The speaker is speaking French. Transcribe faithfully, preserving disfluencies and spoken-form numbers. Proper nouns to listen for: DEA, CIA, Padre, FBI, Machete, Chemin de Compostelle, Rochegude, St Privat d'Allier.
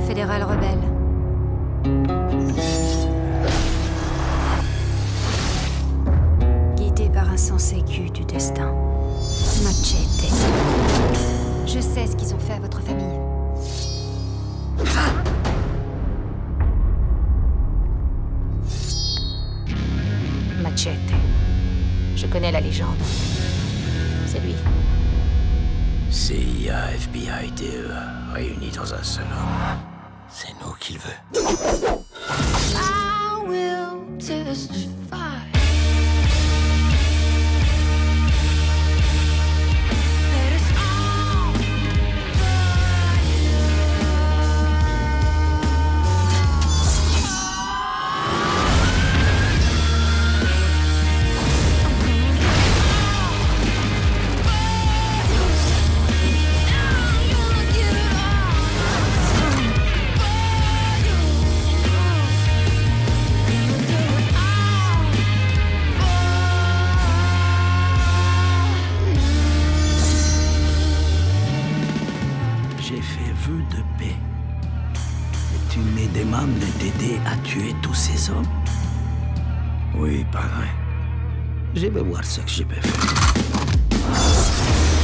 gouvernement fédéral rebelle. Guidé par un sens aigu du destin. Machete. Je sais ce qu'ils ont fait à votre famille. Machete. Je connais la légende. C'est lui. C I A, F B I, D E A, réunis dans un seul homme. C'est nous qu'il veut. I will testify. J'ai fait vœu de paix. Et tu me demandes de t'aider à tuer tous ces hommes? Oui, padre. Je vais voir ce que je peux faire.